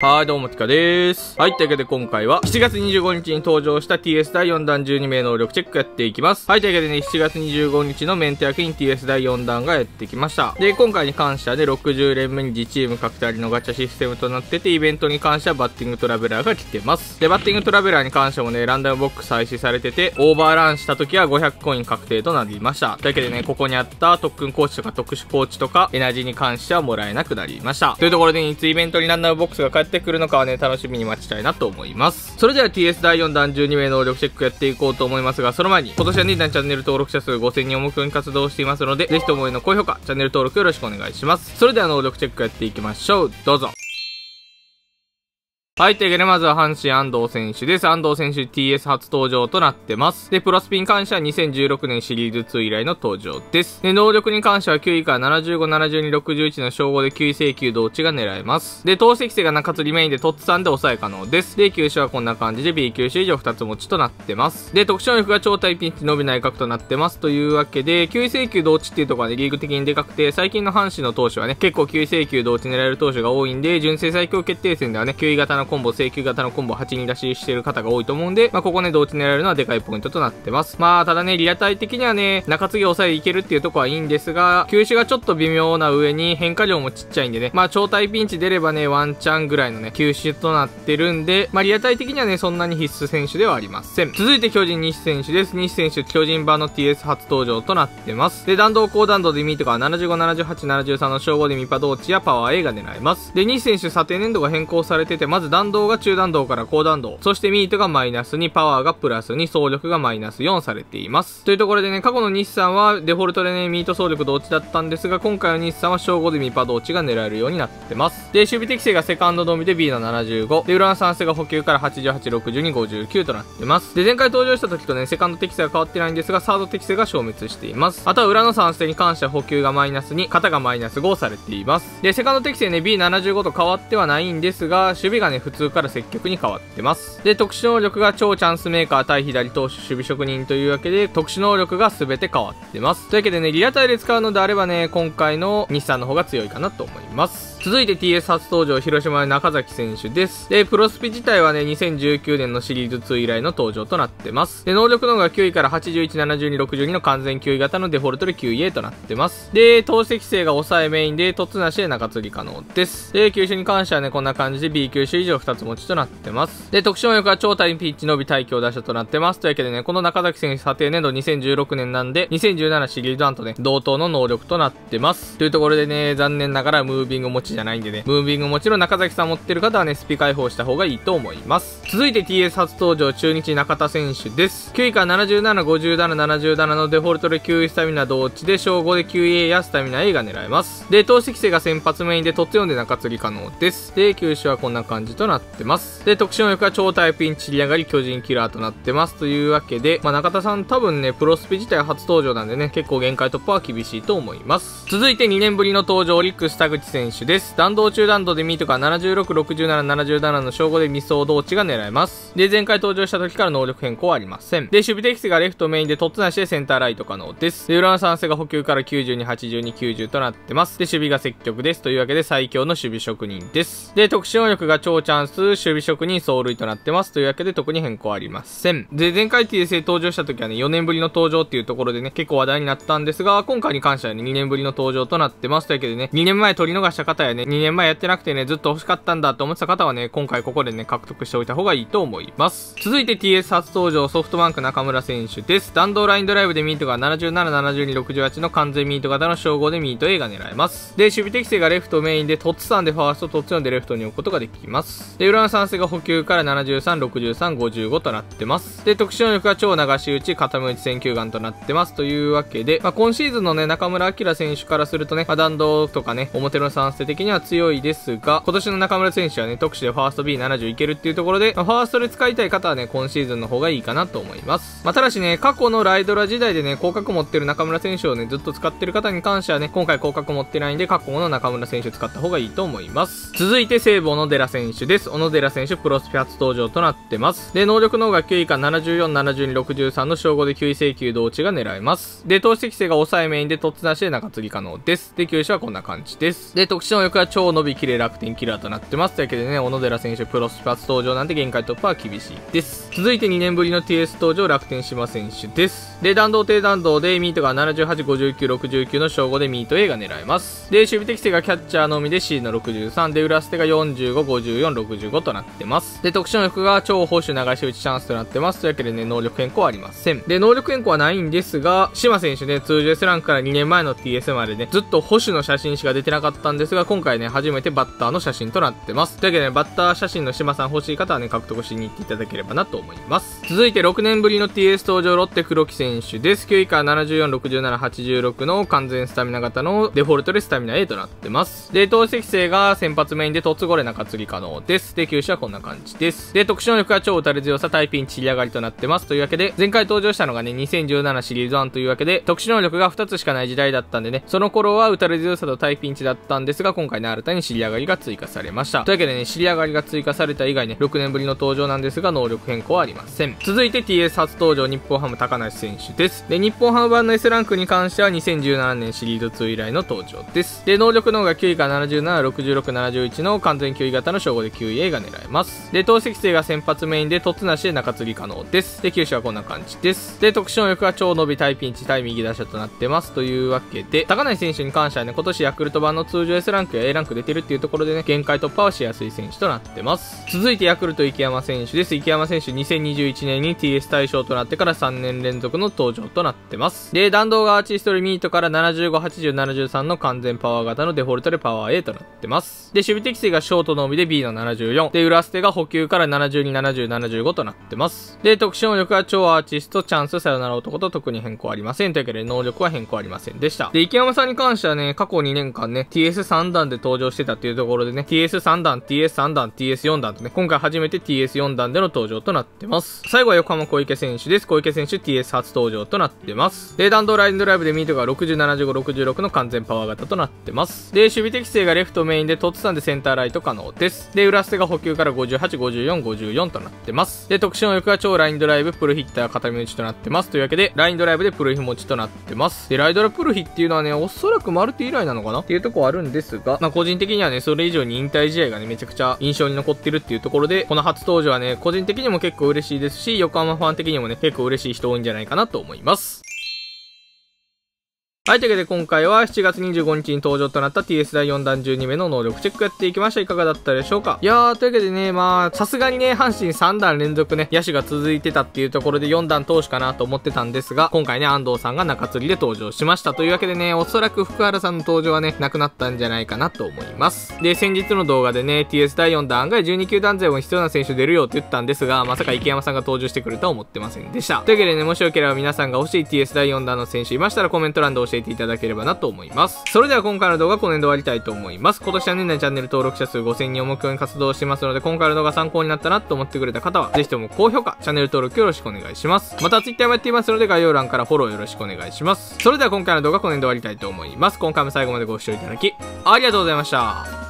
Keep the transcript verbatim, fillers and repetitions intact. はい、どうも、ちかでーす。はい、というわけで今回は、しちがつにじゅうごにちに登場した ティーエス だいよんだんじゅうにめい能力チェックやっていきます。はい、というわけでね、しちがつにじゅうごにちのメンテ役に ティーエス だいよんだんがやってきました。で、今回に関してはね、ろくじゅうれんめに自チーム各隊のガチャシステムとなってて、イベントに関してはバッティングトラベラーが来てます。で、バッティングトラベラーに関してもね、ランダムボックス廃止されてて、オーバーランした時はごひゃくコイン確定となりました。というわけでね、ここにあった特訓コーチとか特殊コーチとか、エナジーに関してはもらえなくなりました。というところで、いつイベントにランダムボックスが帰ってやってくるのかはね、楽しみに待ちたいなと思います。それでは ティーエス だいよんだんじゅうにめい能力チェックやっていこうと思いますが、その前に今年はね、チャンネル登録者数ごせんにんを目標に活動していますので、ぜひともの高評価、チャンネル登録よろしくお願いします。それでは能力チェックやっていきましょう。どうぞ。はい、というわけで、まずは阪神安藤選手です。安藤選手 ティーエス 初登場となってます。で、プロスピに関してはにせんじゅうろくねんシリーズツー以来の登場です。で、能力に関してはきゅういからななじゅうご、ななじゅうに、ろくじゅういちの称号できゅういせい級同値が狙えます。で、投手適性がなかつリメインでトッツさんで抑え可能です。で、球種はこんな感じで B 球種以上ふたつ持ちとなってます。で、特殊能力が超対ピンチ伸びない角となってます。というわけで、きゅういせい級同値っていうところはね、リーグ的にでかくて、最近の阪神の投手はね、結構きゅういせい級同値狙える投手が多いんで、純正最強決定戦ではね、きゅうい型のコンボ、請求型のコンボ、はちにん出ししてる方が多いと思うんで、まあ、ここね、同値狙えるのはでかいポイントとなってます。まあ、ただね、リアタイ的にはね、中継ぎ抑えいけるっていうとこはいいんですが、球種がちょっと微妙な上に変化量もちっちゃいんでね、まあ、超対ピンチ出ればね、ワンチャンぐらいのね、球種となってるんで、まあ、リアタイ的にはね、そんなに必須選手ではありません。続いて巨人西選手です。西選手、巨人版の ティーエス 初登場となってます。で、弾道高弾道でミーとかななじゅうご、ななじゅうはち、ななじゅうさんの称号でミパ同値やパワー A が狙えます。で、西選手、査定年度が変更されてて、まず弾道が中弾道から高弾道、そしてミートがマイナスに、パワーがプラスに、総力がマイナスよんされています。というところでね、過去の西さんはデフォルトでね、ミート総力同値だったんですが、今回の西さんは称号でミパ同値が狙えるようになってます。で、守備適性がセカンドのみで B のななじゅうご、で、裏のさん性が補給からはちじゅうはち、ろくじゅうに、ごじゅうきゅうとなってます。で、前回登場した時とね、セカンド適性は変わってないんですが、サード適性が消滅しています。あとは裏のさん性に関しては補給がマイナスに、肩がマイナスごされています。で、セカンド適性ね、ビーななじゅうご と変わってはないんですが、守備がね、普通から積極に変わってます。で、特殊能力が超チャンスメーカー対左投手守備職人というわけで、特殊能力が全て変わってます。というわけでね、リアタイで使うのであればね、今回の西さんの方が強いかなと思います。続いて ティーエス 初登場、広島の中崎選手です。で、プロスピ自体はね、にせんじゅうきゅうねんのシリーズツー以来の登場となってます。で、能力の方がきゅういからはちじゅういち、ななじゅうに、ろくじゅうにの完全きゅうい型のデフォルトで きゅういエー となってます。で、投手適性が抑えメインで、凸なしで中継ぎ可能です。で、球種に関してはね、こんな感じで B 球種以上ふたつ持ちとなってます。で、特殊能力は超対ピッチ伸び対強打者となってます。というわけでね、この中崎選手査定年度にせんじゅうろくねんなんで、にせんじゅうななシリーズワンとね、同等の能力となってます。というところでね、残念ながらムービング持ちじゃないんでね、ムービングもちろん中崎さん持ってる方はね、スピ解放した方がいいと思います。続いて ティーエス 初登場、中日中田選手です。きゅういからななじゅうなな、ごじゅうなな、ななじゅうななのデフォルトできゅういスタミナ同値で称号で きゅういエー やスタミナ A が狙えます。で、投手適性が先発メインでトッツよんで中継ぎ可能です。で、球種はこんな感じとなってます。で、特殊能力は超タイプインチり上がり巨人キラーとなってます。というわけで、まあ、中田さん多分ね、プロスピ自体初登場なんでね、結構限界突破は厳しいと思います。続いてにねんぶりの登場、オリックス田口選手です。弾道中弾道でミーとかななじゅうろく、ろくじゅうなな、ななじゅうななの称号でミスを同値が狙えます。で、前回登場した時から能力変更はありません。で、守備適性がレフトメインでトッツなしでセンターライト可能です。で、裏のさん性が補給からきゅうじゅうに、はちじゅうに、きゅうじゅうとなってます。で、守備が積極です。というわけで最強の守備職人です。で、特殊能力が超チャンス守備職人走塁となってます。というわけで特に変更はありません。で、前回 ティーエス で登場した時はね、よねんぶりの登場っていうところでね、結構話題になったんですが、今回に関してはね、にねんぶりの登場となってます。というわけでね、にねんまえ取り逃した方やね、にねんまえやってなくてね、ずっと欲しかったんだと思ってた方はね、今回ここでね、獲得しておいた方がいいと思います。続いて ティーエス 初登場、ソフトバンク中村選手です。弾道ラインドライブでミートがななじゅうなな、ななじゅうに、ろくじゅうはちの完全ミート型の称号でミート A が狙えます。で、守備適性がレフトメインで、トッツさんでファースト、トッツよんでレフトに置くことができます。で、裏のさん性が補給からななじゅうさん、ろくじゅうさん、ごじゅうごとなってます。で、特殊能力は超流し打ち、傾打ち選球眼となってます。というわけで、まあ、今シーズンのね、中村晃選手からするとね、まあ、弾道とかね、表のさん性的には強いですが、今年の中村選手はね、特殊でファースト ビーななじゅう いけるっていうところで、まあ、ファーストで使いたい方はね、今シーズンの方がいいかなと思います。まあ、ただしね、過去のライドラ時代でね、広角持ってる中村選手をね、ずっと使ってる方に関してはね、今回広角持ってないんで、過去の中村選手使った方がいいと思います。続いて、西武小野寺選手です。小野寺選手、プロスピ初登場となってます。で、能力の方がきゅうい以下、ななじゅうよん、ななじゅうに、ろくじゅうさんの称号できゅうい制球同値が狙えます。で、投手適性が抑えメインで、突出しで中継ぎ可能です。で、球種はこんな感じです。で、特殊能力は超伸びきれ楽天キラーとなってます。というわけでね、小野寺選手、プロスピ初登場なんで限界突破は厳しいです。続いてにねんぶりの ティーエス 登場、楽天島選手です。で、弾道低弾道で、ミートがななじゅうはち、ごじゅうきゅう、ろくじゅうきゅうの称号でミート A が狙えます。で、守備適性がキャッチャーのみで C のろくじゅうさんで、裏捨てがよんじゅうご、ごじゅうよん、ろくじゅうごとなってます。で、特殊能力が超報酬流し打ちチャンスとなってます。というわけでね、能力変更はありません。で、能力変更はないんですが、島選手ね、通常 S ランクからにねんまえの ティーエス までね、ずっと捕手の写真しか出てなかったんですが、今回ね、初めてバッターの写真となってます。というわけでね、バッター写真の島さん欲しい方はね、獲得しに行っていただければなと思います。続いてろくねんぶりの ティーエス 登場、ロッテ黒木選手です。きゅうい以下ななじゅうよん、ろくじゅうなな、はちじゅうろくの完全スタミナ型のデフォルトでスタミナ A となってます。で、投手適性が先発メインで突ゴレ中継ぎ可能です。で、球種はこんな感じです。で、特殊能力は超打たれ強さ、対ピンチり上がりとなってます。というわけで、前回登場したのがね、にせんじゅうななシリーズワンというわけで、特殊能力がふたつしかない時代だったんでね、その頃は打たれ強さと対ピンチだったんですが、今回ね、新たに尻上がりが追加されました。というわけでね、尻上がりが追加された以外ね、ろくねんぶりの登場なんですが、能力変更はありません。続いて ティーエス 初登場、日本ハム高梨選手です。で、日本ハム版の S ランクに関しては、にせんじゅうななねんシリーズツー以来の登場です。で、能力の方がきゅうい以下ななじゅうなな、ろくじゅうろく、ななじゅういちの完全きゅうい型の称号できゅうい A が狙えます。で、投手適性が先発メインで、突なしで中継ぎ可能です。で、球種はこんな感じです。で、特殊能力は超伸び、対ピンチ、対右打者となってます。というわけで、高梨選手に関してはね、今年ヤクルト版の通常 S ランクや A ランク出てるっていうところでね、限界突破はしやすい選手となってます。続いてヤクルト池山選手です。池山選手にせんにじゅういちねんに ティーエス 大賞となってからさんねん連続の登場となってます。で、弾道がアーチーストリミートからななじゅうご、はちじゅう、ななじゅうさんの完全パワー型のデフォルトでパワー A となってます。で、守備適性がショートの帯で B のななじゅうよん。で、裏捨てが補給からななじゅうに、ななじゅう、ななじゅうごとなってます。で、特殊能力は超アーチスト、チャンス、さよなら男と特に変更ありません。というわけで、能力は変更ありませんでした。で、池山さんに関してはね、過去にねんかんね、ティーエスさん 弾で登場してたっていうところでね、ティーエスさん 弾、ティーエスさん 弾、ティーエスよん 弾とね、今回初めて ティーエスよん 弾での登場となってます。最後は横浜小池選手です。小池選手 ティーエス 初登場となってます。で、弾道ラインドライブでミートがろくじゅう、ななじゅうご、ろくじゅうろくの完全パワー型となってます。で、守備適性がレフトメインで、突さんでセンターライト可能です。で、裏捨てが補給からごじゅうはち、ごじゅうよん、ごじゅうよんとなってます。で、特殊能力は超ラインドライブ、プルヒッター、固め打ちとなってます。というわけで、ラインドライブでプルヒ持ちとなってます。で、ライドラプルヒっていうのはね、おそらくマルテ以来なのかなっていうとこあるんですが、まあ、個人的にはね、それ以上に引退試合がね、めちゃくちゃ印象に残ってるっていうところで、この初登場はね、個人的にも結構嬉しいですし、横浜ファン的にもね、結構嬉しい人多いんじゃないかなと思います。はい、というわけで今回はしちがつにじゅうごにちに登場となった ティーエス だいよん弾じゅうにめの能力チェックやっていきました。いかがだったでしょうか。いやー、というわけでね、まあ、さすがにね、阪神さん弾連続ね、野手が続いてたっていうところでよん弾投手かなと思ってたんですが、今回ね、安藤さんが中継ぎで登場しました。というわけでね、おそらく福原さんの登場はね、なくなったんじゃないかなと思います。で、先日の動画でね、ティーエス だいよん弾案外じゅうに球団勢も必要な選手出るよって言ったんですが、まさか池山さんが登場してくるとは思ってませんでした。というわけでね、もしよければ皆さんが欲しい ティーエス だいよん弾の選手いましたらコメント欄で教えていただければなと思います。それでは今回の動画はこの辺で終わりたいと思います。今年は年内チャンネル登録者数ごせんにんを目標に活動してますので、今回の動画参考になったなと思ってくれた方は、ぜひとも高評価、チャンネル登録よろしくお願いします。また Twitter もやっていますので、概要欄からフォローよろしくお願いします。それでは今回の動画はこの辺で終わりたいと思います。今回も最後までご視聴いただき、ありがとうございました。